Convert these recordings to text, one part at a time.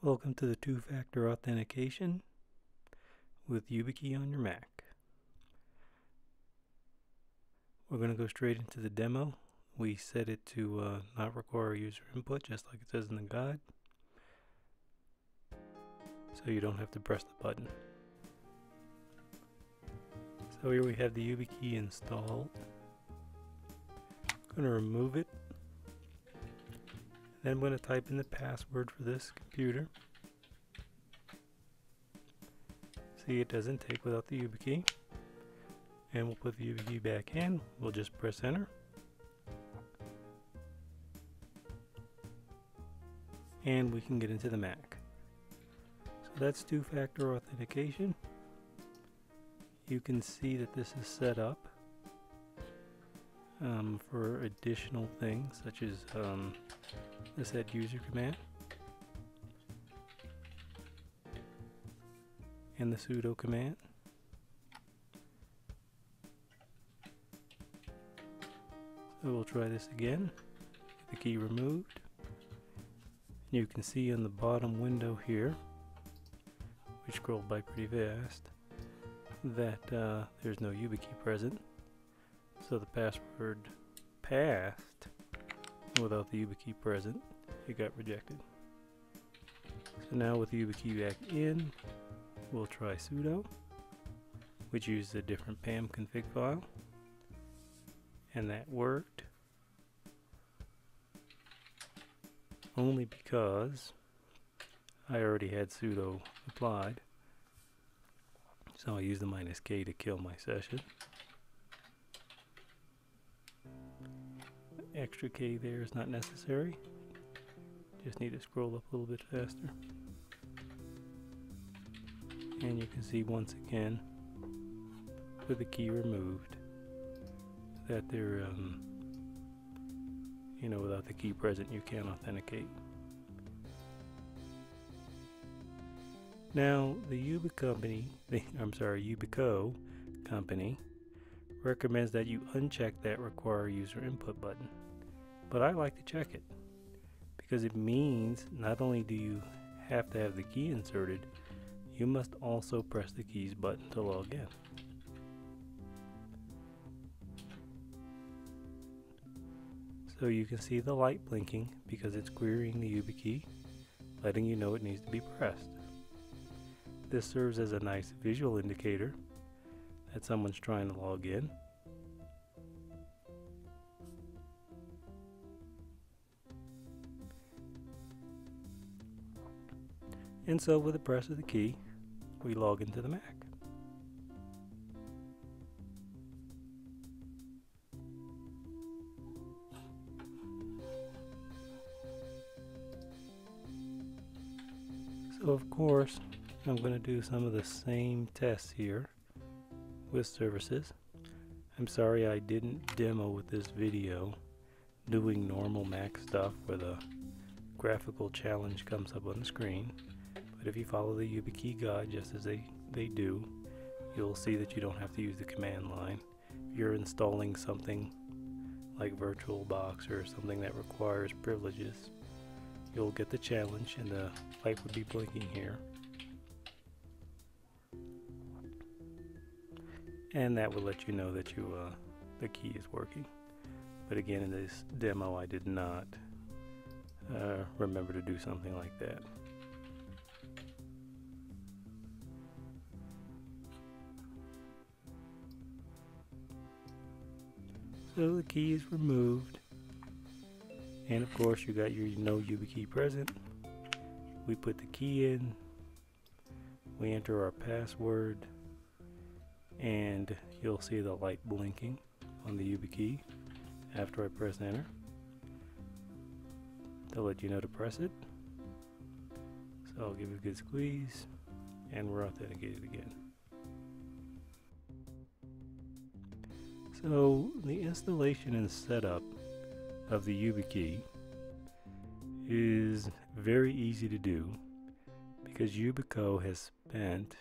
Welcome to the two-factor authentication with YubiKey on your Mac. We're going to go straight into the demo. We set it to not require user input, just like it says in the guide, so you don't have to press the button. So here we have the YubiKey installed. I'm going to remove it. Then I'm going to type in the password for this computer. See, it doesn't take without the YubiKey. And we'll put the YubiKey back in. We'll just press enter. And we can get into the Mac. So that's two-factor authentication. You can see that this is set up for additional things such as the set user command and the sudo command. So we'll try this again, get the key removed. You can see on the bottom window here, which scrolled by pretty fast, that there's no YubiKey present. So the password passed without the YubiKey present, it got rejected. So now with the YubiKey back in, we'll try sudo, which uses a different PAM config file, and that worked only because I already had sudo applied, so I used the -k to kill my session. Extra K there is not necessary. Just need to scroll up a little bit faster. And you can see once again, with the key removed, that they're, without the key present, you can't authenticate. Now, the Yubico company recommends that you uncheck that require user input button. But I like to check it because it means not only do you have to have the key inserted, you must also press the keys button to log in. So you can see the light blinking because it's querying the YubiKey, letting you know it needs to be pressed. This serves as a nice visual indicator that someone's trying to log in. And so with the press of the key, we log into the Mac. So of course, I'm going to do some of the same tests here with services. I'm sorry I didn't demo with this video doing normal Mac stuff where the graphical challenge comes up on the screen. But if you follow the YubiKey guide just as they do, you'll see that you don't have to use the command line. If you're installing something like VirtualBox or something that requires privileges, you'll get the challenge and the light would be blinking here. And that will let you know that the key is working. But again, in this demo, I did not remember to do something like that. So the key is removed, and of course you got your no YubiKey present. We put the key in, we enter our password, and you'll see the light blinking on the YubiKey after I press enter to let you know to press it. So I'll give it a good squeeze and we're authenticated again. So the installation and setup of the YubiKey is very easy to do because Yubico has spent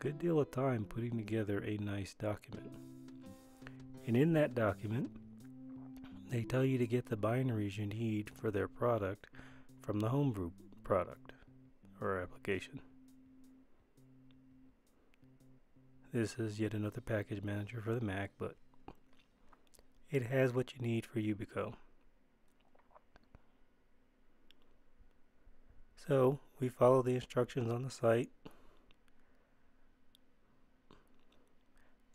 good deal of time putting together a nice document, and in that document they tell you to get the binaries you need for their product from the homebrew product for our application. This is yet another package manager for the Mac, but it has what you need for Yubico. So we follow the instructions on the site.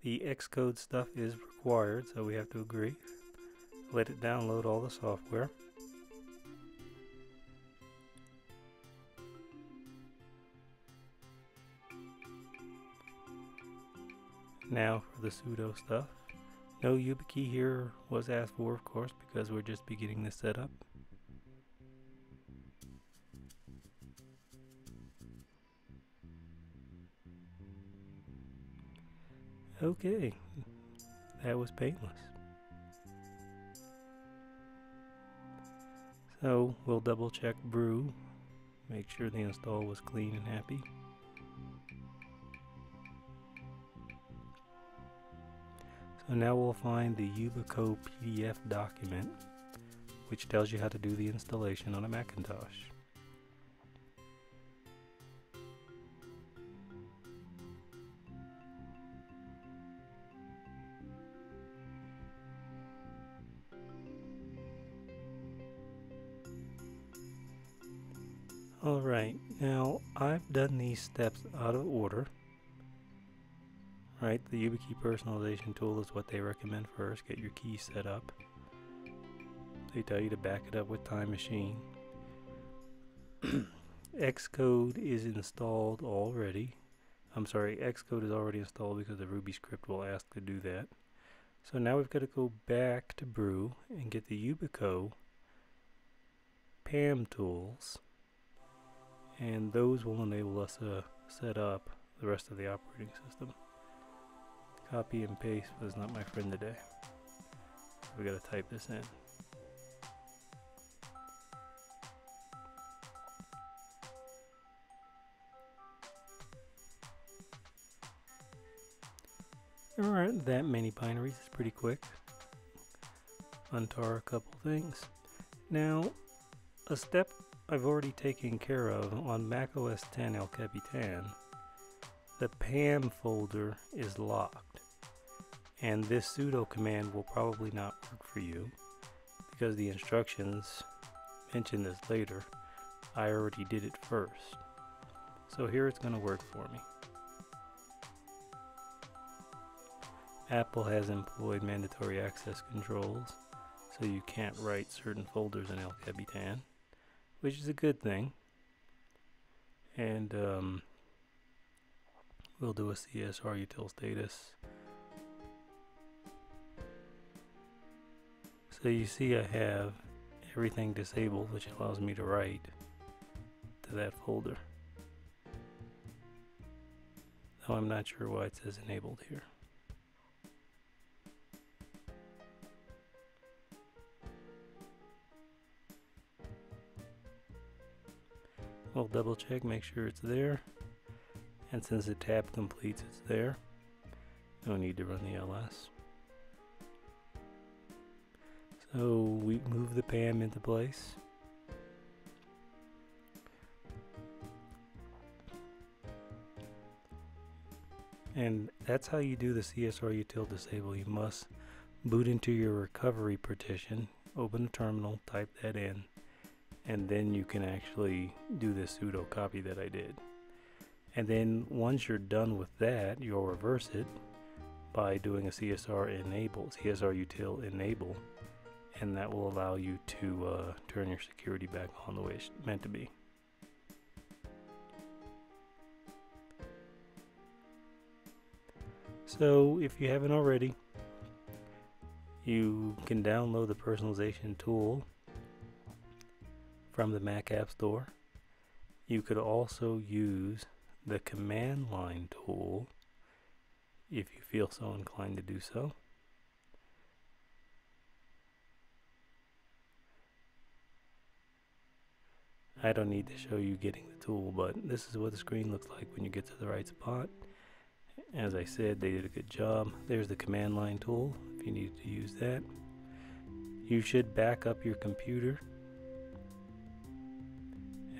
The Xcode stuff is required, so we have to agree. Let it download all the software. Now for the sudo stuff. No YubiKey here was asked for, of course, because we're just beginning this setup. Okay, that was painless. So we'll double check brew, make sure the install was clean and happy. So now we'll find the Yubico PDF document, which tells you how to do the installation on a Macintosh. Alright, now I've done these steps out of order. Right, the YubiKey personalization tool is what they recommend first. Get your key set up. They tell you to back it up with Time Machine. Xcode is installed already. I'm sorry, Xcode is already installed because the Ruby script will ask to do that. So now we've got to go back to brew and get the Yubico PAM tools. And those will enable us to set up the rest of the operating system. Copy and paste was not my friend today. We gotta type this in. There aren't that many binaries, it's pretty quick. Untar a couple things. Now, a step I've already taken care of on Mac OS X El Capitan, the PAM folder is locked, and this sudo command will probably not work for you because the instructions mention this later. I already did it first, so here it's going to work for me. Apple has employed mandatory access controls, so you can't write certain folders in El Capitan, which is a good thing. And we'll do a CSR util status. So you see I have everything disabled, which allows me to write to that folder. Though I'm not sure why it says enabled here. We'll double check, make sure it's there, and since the tab completes, it's there. No need to run the ls. So we move the PAM into place. And that's how you do the CSR util disable. You must boot into your recovery partition, open the terminal, type that in, and then you can actually do this sudo copy that I did. And then once you're done with that, you'll reverse it by doing a CSR util enable, and that will allow you to turn your security back on the way it's meant to be. So if you haven't already, you can download the personalization tool from the Mac App Store. You could also use the command line tool if you feel so inclined to do so. I don't need to show you getting the tool, but this is what the screen looks like when you get to the right spot. As I said, they did a good job. There's the command line tool if you need to use that. You should back up your computer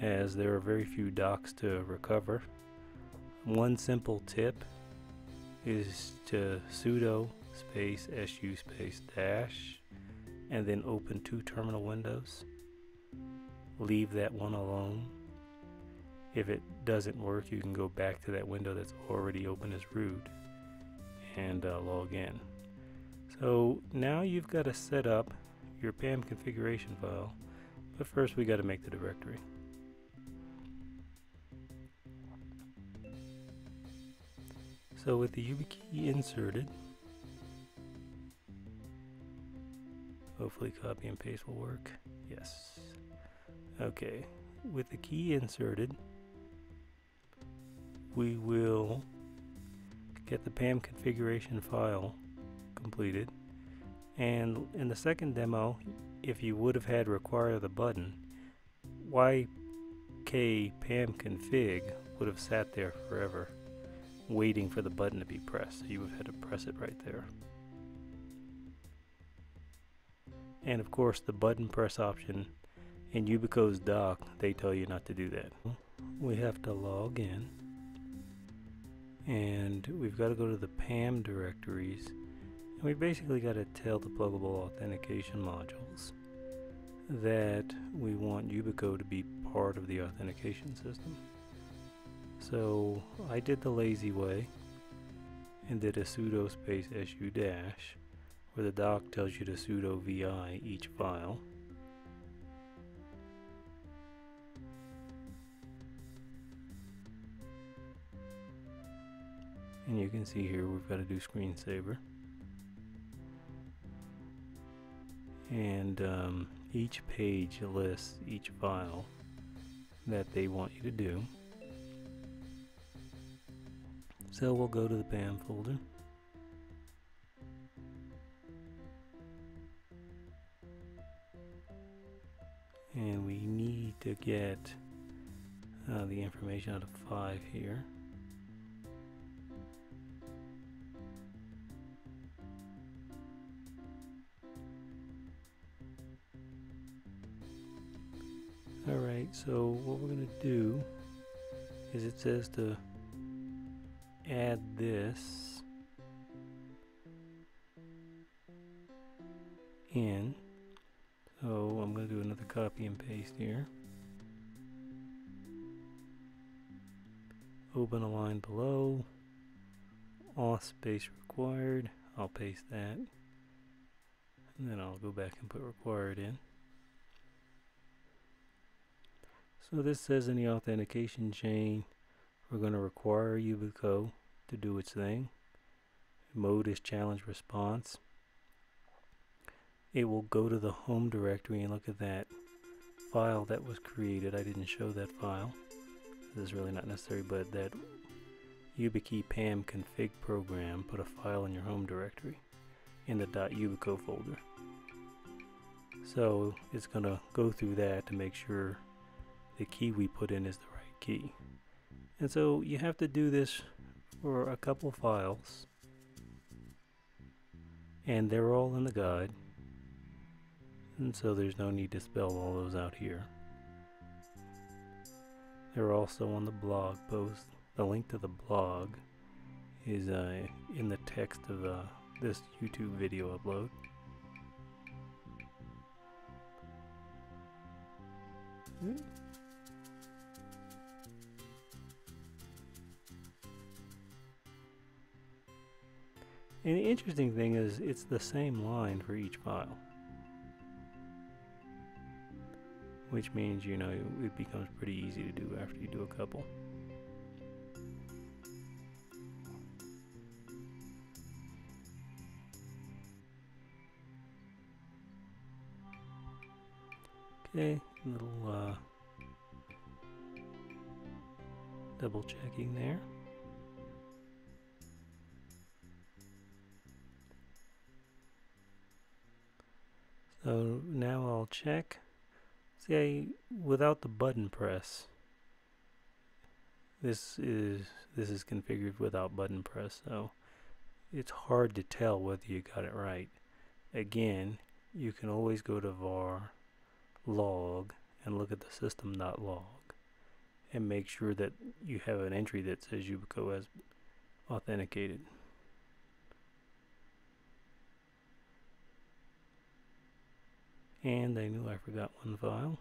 as there are very few docs to recover. One simple tip is to sudo space su space dash and then open two terminal windows. Leave that one alone. If it doesn't work, you can go back to that window that's already open as root and log in. So now you've got to set up your PAM configuration file, but first we got to make the directory. So with the YubiKey inserted, hopefully copy and paste will work. Yes. Okay, with the key inserted, we will get the PAM configuration file completed, and in the second demo, if you would have had require the button, ykpamconfig would have sat there forever waiting for the button to be pressed, so you would have had to press it right there. And of course the button press option in Yubico's doc, they tell you not to do that. We have to log in, and we've got to go to the PAM directories, and we basically got to tell the pluggable authentication modules that we want Yubico to be part of the authentication system. So I did the lazy way and did a sudo space su dash, where the doc tells you to sudo vi each file. And you can see here we've got to do screensaver, and each page lists each file that they want you to do. So we'll go to the PAM folder, and we need to get the information out of 5 here. Alright, so what we're going to do is, it says to add this in, so I'm going to do another copy and paste here, open a line below, auth space required, I'll paste that, and then I'll go back and put required in. So this says in the authentication chain, we're going to require Yubico to do its thing. Mode is challenge response. It will go to the home directory and look at that file that was created. I didn't show that file. This is really not necessary, but that YubiKey PAM config program put a file in your home directory in the .yubico folder. So it's going to go through that to make sure the key we put in is the right key. And so you have to do this for a couple files, and they're all in the guide, and so there's no need to spell all those out here. They're also on the blog post. The link to the blog is in the text of this YouTube video upload. And the interesting thing is, it's the same line for each file, which means, you know, it becomes pretty easy to do after you do a couple. Okay, a little double checking there. So now I'll check. See, without the button press, this is configured without button press, so it's hard to tell whether you got it right. Again, you can always go to var log and look at the system.log and make sure that you have an entry that says Yubico as authenticated. And I knew I forgot one file.